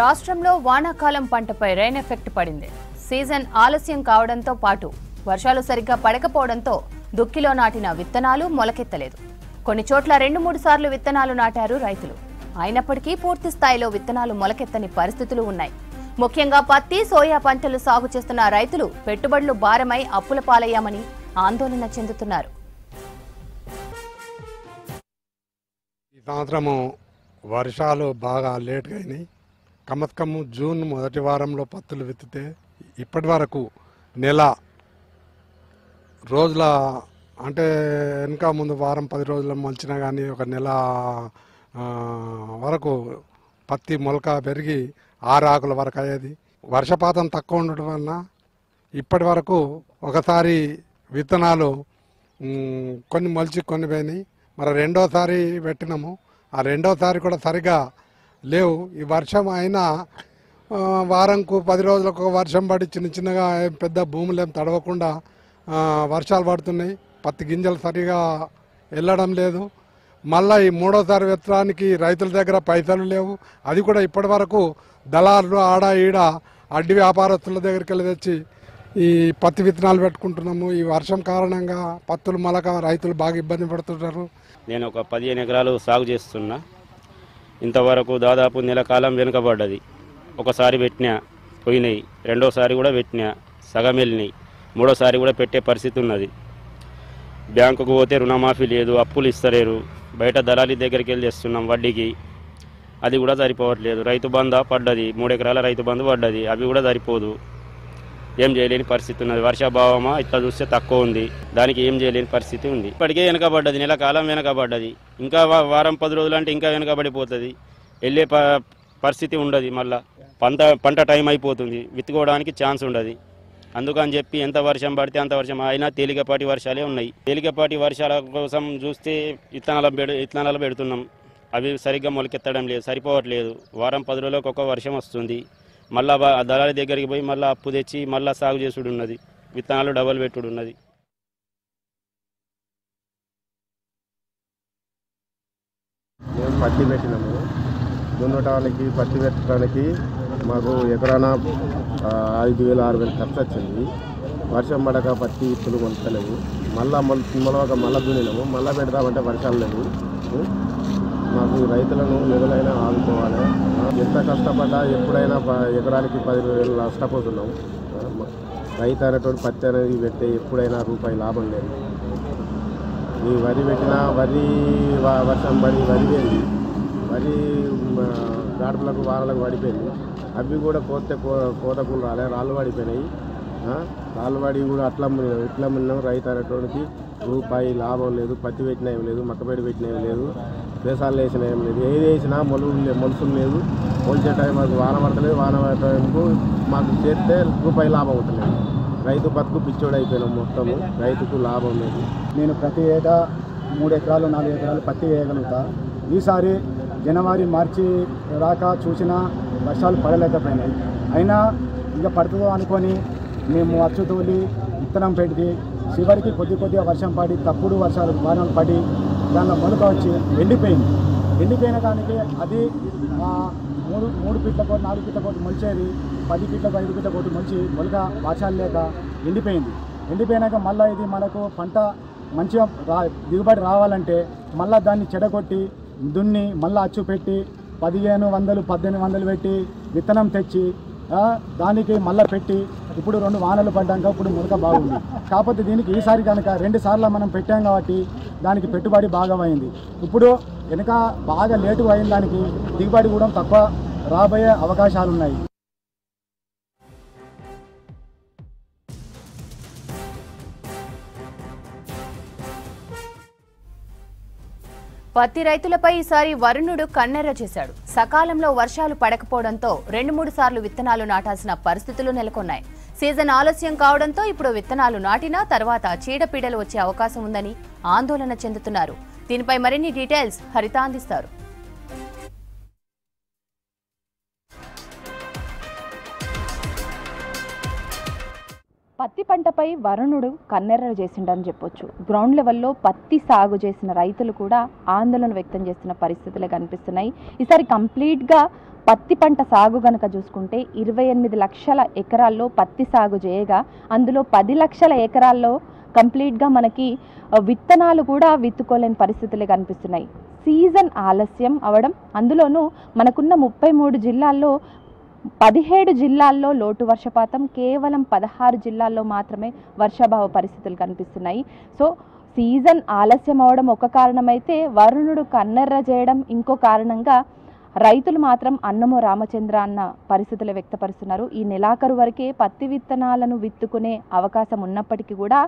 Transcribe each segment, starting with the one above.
రాష్ట్రంలో వానాకాలం పంటపై రెయిన్ ఎఫెక్ట్ పడింది. సీజన్ ఆలస్యం కావడంతో పాటు వర్షాలు సరిగ్గా పడకపోవడంతో దుక్కిలో నాటిన విత్తనాలు మొలకెత్తలేదు. కొన్ని చోట్ల 2-3 సార్లు విత్తనాలు నాటారు రైతులు. అయినప్పటికీ పూర్తి స్థాయిలో విత్తనాలు మొలకెత్తని పరిస్థితులు ఉన్నాయి. ముఖ్యంగా పత్తి, సోయా పంటలు సాగు చేస్తున్న రైతులు పెట్టుబడులు భారమై అప్పుల పాలయ్యామని ఆందోళన చెందుతున్నారు. ఈ సంవత్సరము వర్షాలు బాగా లేట్‌గా అయినాయి. కమత్కము జూన్ మొదటి వారంలో పత్తులు విత్తితే ఇప్పటి వరకు నెల రోజుల అంటే ఇంకా ముందు వారం 10 రోజులు మలిచినా కానీ ఒక నెల వరకు పత్తి మొలక పెరిగి 6 ఆకుల వరకు అయ్యేది. వర్షపాతం తక్కువ ఉండడం వలన ఇప్పటి వరకు ఒకసారి విత్తనాలు కొన్ని మలిచి కొన్ని పోయినాయి. మరి రెండోసారి పెట్టినాము, ఆ రెండోసారి కూడా సరిగా లేవు. ఈ వర్షం అయినా వారంకు 10 రోజులకు వర్షం పడి చిన్న చిన్నగా పెద్ద భూములేం తడవకుండా వర్షాలు పడుతున్నాయి. పత్తి గింజలు సరిగా వెళ్ళడం లేదు. మళ్ళీ ఈ మూడోసారి విత్తనానికి రైతుల దగ్గర పైసలు లేవు. అది కూడా ఇప్పటి వరకు దళారులు ఆడ ఈడ అడ్డి వ్యాపారస్తుల దగ్గరికి వెళ్ళి తెచ్చి ఈ పత్తి విత్తనాలు పెట్టుకుంటున్నాము. ఈ వర్షం కారణంగా పత్తులు మొలక రైతులు బాగా ఇబ్బంది పడుతుంటారు. నేను ఒక 15 ఎకరాలు సాగు చేస్తున్నా. ఇంతవరకు దాదాపు నెల కాలం వెనుకబడ్డది. ఒకసారి పెట్టినా పోయినాయి, రెండోసారి కూడా పెట్టినా సగం వెళ్ళినాయి, మూడోసారి కూడా పెట్టే పరిస్థితి ఉన్నది. బ్యాంకుకు పోతే రుణమాఫీ లేదు, అప్పులు ఇస్తలేరు, బయట దళాలి దగ్గరికి వెళ్ళి చేస్తున్నాం వడ్డీకి, అది కూడా సరిపోవట్లేదు. రైతు బంధు పడ్డది, 3 ఎకరాల రైతు బంధు పడ్డది, అవి కూడా సరిపోదు. ఏం చేయలేని పరిస్థితి ఉన్నది. వర్షాభావమా ఇట్లా చూస్తే తక్కువ ఉంది, దానికి ఏం చేయలేని పరిస్థితి ఉంది. ఇప్పటికే వెనకబడ్డది, నెల కాలం వెనకబడ్డది. ఇంకా వారం 10 రోజులు అంటే ఇంకా వెనకబడిపోతుంది, వెళ్ళే పరిస్థితి ఉండదు. మళ్ళీ పంట టైం అయిపోతుంది, విత్తుకోవడానికి ఛాన్స్ ఉండదు. అందుకని చెప్పి ఎంత వర్షం పడితే అంత వర్షం అయినా తేలికపాటి వర్షాలే ఉన్నాయి. తేలికపాటి వర్షాల కోసం చూస్తే విత్తనాలు పెడుతున్నాం, అవి సరిగ్గా మొలకెత్తడం లేదు, సరిపోవట్లేదు. వారం 10 రోజులకు ఒక వర్షం వస్తుంది, మళ్ళా దళారి దగ్గరికి పోయి మళ్ళీ అప్పు తెచ్చి మళ్ళీ సాగు చేసుడు ఉన్నది, విత్తనాలు డబల్ పెట్టుడు ఉన్నది. మేము పత్తి పెట్టినాము, దున్నటానికి పత్తి పెట్టడానికి మాకు ఎకరానా 5,000-6,000 ఖర్చు వచ్చింది. వర్షం పడక పత్తి ఇప్పులు కొనుక్కలేవు, మళ్ళీ దున్నినాము, మళ్ళీ పెడతామంటే వర్షాలు లేవు. మాకు రైతులను ఎవరైనా ఆదుకోవాలి. ఎంత కష్టపడ్డా ఎప్పుడైనా ఎకరానికి 10,000 నష్టపోతున్నాం. రైతు అనేటువంటి పత్తి అనేది పెట్టే ఎప్పుడైనా రూపాయి లాభం లేదు. ఈ వరి పెట్టినా వరి వర్షం పడి వరిపోయింది, వరి గాడుపులకు వారలకు పడిపోయింది. అవి కూడా కోతకు రాళ్ళు పడిపోయినాయి. రాళ్ళు పడి కూడా ఇట్లా మిల్లం రైతు అనేటువంటి రూపాయి లాభం లేదు. పత్తి పెట్టినా ఏం లేదు, మక్కబెడి పెట్టినా ఏం లేదు, దేశాలు వేసినా ఏం లేదు. ఏది వేసినా మనుషులు లేదు. పోల్చే టైం మాకు వాన పడతలేదు, వాన పడే టైంకు మాకు చేస్తే రూపాయి లాభం అవుతలేదు. రైతు బతుకు పిచ్చోడు అయిపోయినాం, మొత్తము రైతుకు లాభం లేదు. నేను ప్రతి ఏటా 3-4 ఎకరాలు పత్తి వేయగలుగుతా. ఈసారి జనవరి మార్చి రాక చూసినా వర్షాలు పడలేకపోయినాయి. అయినా ఇక పడుతుందో అనుకొని మేము అచ్చుతోలి విత్తనం పెట్టి చివరికి కొద్దిగా వర్షం పడి తప్పుడు వర్షాలు వానలు పడి దానిలో మొలక వచ్చి ఎండిపోయిన దానికి అది 3 ఫీట్ల కోటి, 4 ఫీట్ల కోటి మొలిచేది 10 ఫీట్లకు 5 ఫీట్ల కోటి మొలిచి మొలక వర్షాలు లేక ఎండిపోయినాక మళ్ళీ ఇది మనకు పంట మంచిగా దిగుబడి రావాలంటే మళ్ళీ దాన్ని చెడగొట్టి దున్ని మళ్ళీ అచ్చు పెట్టి 1,500-1,800 పెట్టి విత్తనం తెచ్చి దానికి మళ్ళీ పెట్టి ఇప్పుడు 2 వానలు పడ్డాక ఇప్పుడు మొలక బాగుంది. కాకపోతే దీనికి ఈసారి కనుక 2 సార్లు మనం పెట్టాం కాబట్టి దానికి పెట్టుబడి బాగా అయింది. ఇప్పుడు వెనుక బాగా లేటు అయిన దానికి దిగుబడి కూడా తక్కువ రాబోయే అవకాశాలున్నాయి. పత్తి రైతులపై ఈసారి వరుణుడు కన్నెర్ర చేశాడు. సకాలంలో వర్షాలు పడకపోవడంతో 2-3 సార్లు విత్తనాలు నాటాల్సిన పరిస్థితులు నెలకొన్నాయి. సీజన్ ఆలస్యం కావడంతో ఇప్పుడు విత్తనాలు నాటినా తర్వాత చీడపీడలు వచ్చే అవకాశం ఉందని ఆందోళన చెందుతున్నారు. దీనిపై మరిన్ని డీటెయిల్స్ హరిత అందిస్తారు. పత్తి పంటపై వరుణుడు కన్నెర్ర చేసిండని చెప్పొచ్చు। గ్రౌండ్ లెవెల్లో పత్తి సాగు చేసిన రైతులు కూడా ఆందోళన వ్యక్తం చేస్తున్న పరిస్థితులు కనిపిస్తున్నాయి। ఈసారి కంప్లీట్ గా పత్తి పంట సాగు గనుక చూసుకుంటే 28 లక్షల ఎకరాల్లో పత్తి సాగు చేయగా అందులో 10 లక్షల ఎకరాల్లో కంప్లీట్ గా మనకి విత్తనాలు కూడా విత్తుకోలేని పరిస్థితులు కనిపిస్తున్నాయి। సీజన్ ఆలస్యం అవడం అందులోనూ మనకున్న 33 జిల్లాల్లో 17 జిల్లాల్లో లోటు వర్షపాతం, కేవలం 16 జిల్లాల్లో మాత్రమే వర్షాభావ పరిస్థితులు కనిపిస్తున్నాయి। సో సీజన్ ఆలస్యం అవడం ఒక కారణమైతే వరుణుడు కన్నెర్ర చేయడం ఇంకో కారణంగా రైతులు మాత్రం అన్నమో రామచంద్ర అన్న పరిస్థితులు వ్యక్తపరుస్తున్నారు। ఈ నెలాఖరు వరకే పత్తి విత్తనాలను విత్తుకునే అవకాశం ఉన్నప్పటికీ కూడా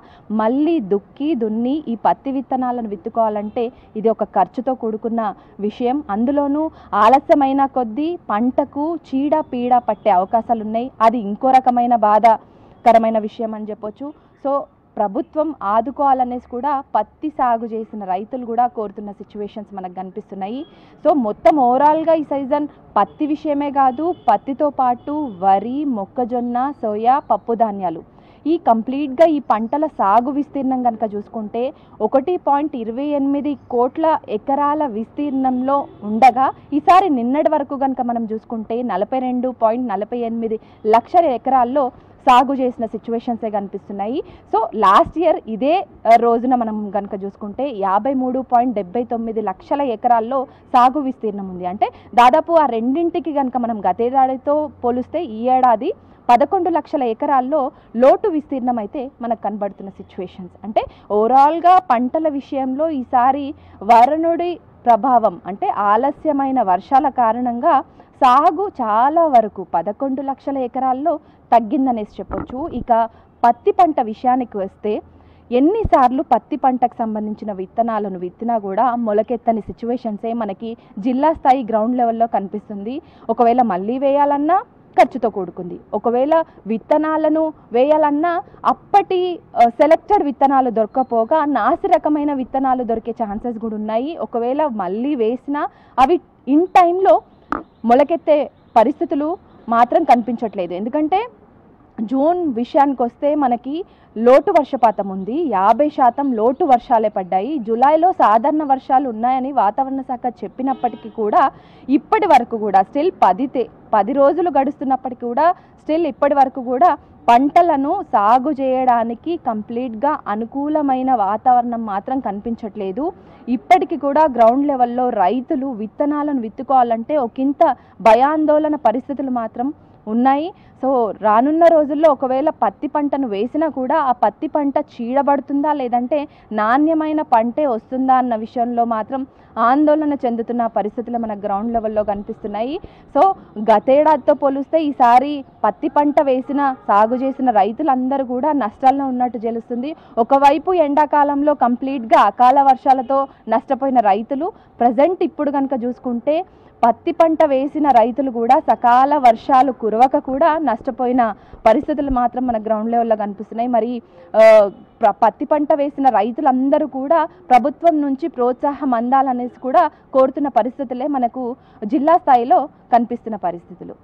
మళ్ళీ దుక్కి దున్ని ఈ పత్తి విత్తనాలను విత్తుకోవాలంటే ఇది ఒక ఖర్చుతో కూడుకున్న విషయం। అందులోనూ ఆలస్యమైన కొద్దీ పంటకు చీడ పీడ పట్టే అవకాశాలు ఉన్నాయి। అది ఇంకో రకమైన బాధాకరమైన విషయం అని చెప్పొచ్చు। సో ప్రభుత్వం ఆదుకోవాలనేసి కూడా పత్తి సాగు చేసిన రైతులు కూడా కోరుతున్న సిచ్యువేషన్స్ మనకు కనిపిస్తున్నాయి। సో మొత్తం ఓవరాల్గా ఈ సీజన్ పత్తి విషయమే కాదు, పత్తితో పాటు వరి, మొక్కజొన్న, సోయా, పప్పు ధాన్యాలు ఈ కంప్లీట్గా ఈ పంటల సాగు విస్తీర్ణం కనుక చూసుకుంటే 1.28 కోట్ల ఎకరాల విస్తీర్ణంలో ఉండగా ఈసారి నిన్నటి వరకు కనుక మనం చూసుకుంటే 42.48 లక్షల ఎకరాల్లో సాగు చేసిన సిచ్యువేషన్సే కనిపిస్తున్నాయి। సో లాస్ట్ ఇయర్ ఇదే రోజున మనం కనుక చూసుకుంటే 53.79 లక్షల ఎకరాల్లో సాగు విస్తీర్ణం ఉంది। అంటే దాదాపు ఆ రెండింటికి కనుక మనం గతేడాదితో పోలిస్తే ఈ ఏడాది 11 లక్షల ఎకరాల్లో లోటు విస్తీర్ణం అయితే మనకు కనబడుతున్న సిచ్యువేషన్స్। అంటే ఓవరాల్గా పంటల విషయంలో ఈసారి వరుణుడి ప్రభావం అంటే ఆలస్యమైన వర్షాల కారణంగా సాగు చాలా వరకు 11 లక్షల ఎకరాల్లో తగ్గిందనేసి చెప్పొచ్చు। ఇక పత్తి పంట విషయానికి వస్తే ఎన్నిసార్లు పత్తి పంటకు సంబంధించిన విత్తనాలను విత్తినా కూడా మొలకెత్తని సిచ్యువేషన్సే మనకి జిల్లా స్థాయి గ్రౌండ్ లెవెల్లో కనిపిస్తుంది। ఒకవేళ మళ్ళీ వేయాలన్నా ఖర్చుతో కూడుకుంది, ఒకవేళ విత్తనాలను వేయాలన్నా అప్పటి సెలెక్టెడ్ విత్తనాలు దొరకపోగా నాసి రకమైన విత్తనాలు దొరికే ఛాన్సెస్ కూడా ఉన్నాయి। ఒకవేళ మళ్ళీ వేసినా అవి ఇన్ టైంలో మొలకెత్తే పరిస్థితులు మాత్రం కనిపించట్లేదు। ఎందుకంటే జూన్ విషయానికి వస్తే మనకి లోటు వర్షపాతం ఉంది, 50% లోటు వర్షాలే పడ్డాయి। జూలైలో సాధారణ వర్షాలు ఉన్నాయని వాతావరణ శాఖ చెప్పినప్పటికీ కూడా ఇప్పటి వరకు కూడా స్టిల్ 10 రోజులు గడుస్తున్నప్పటికీ కూడా స్టిల్ ఇప్పటి వరకు కూడా పంటలను సాగు చేయడానికి కంప్లీట్గా అనుకూలమైన వాతావరణం మాత్రం కనిపించట్లేదు। ఇప్పటికీ కూడా గ్రౌండ్ లెవెల్లో రైతులు విత్తనాలను విత్తుకోవాలంటే ఒకంత భయాందోళన పరిస్థితులు మాత్రం ఉన్నాయి। సో రానున్న రోజుల్లో ఒకవేళ పత్తి పంటను వేసినా కూడా ఆ పత్తి పంట చీడబడుతుందా లేదంటే నాణ్యమైన పంటే వస్తుందా అన్న విషయంలో మాత్రం ఆందోళన చెందుతున్న పరిస్థితులు మన గ్రౌండ్ లెవెల్లో కనిపిస్తున్నాయి। సో గతేడాదితో పోలిస్తే ఈసారి పత్తి పంట వేసిన సాగు చేసిన రైతులందరూ కూడా నష్టాల్లో ఉన్నట్టు తెలుస్తుంది। ఒకవైపు ఎండాకాలంలో కంప్లీట్గా అకాల వర్షాలతో నష్టపోయిన రైతులు, ప్రజెంట్ ఇప్పుడు కనుక చూసుకుంటే పత్తి పంట వేసిన రైతులు కూడా సకాల వర్షాలు కురవక కూడా నష్టపోయిన పరిస్థితులు మాత్రం మన గ్రౌండ్ లెవెల్లో కనిపిస్తున్నాయి। మరి పత్తి పంట వేసిన రైతులందరూ కూడా ప్రభుత్వం నుంచి ప్రోత్సాహం అందాలనేసి కూడా కోరుతున్న పరిస్థితులే మనకు జిల్లా స్థాయిలో కనిపిస్తున్న పరిస్థితులు।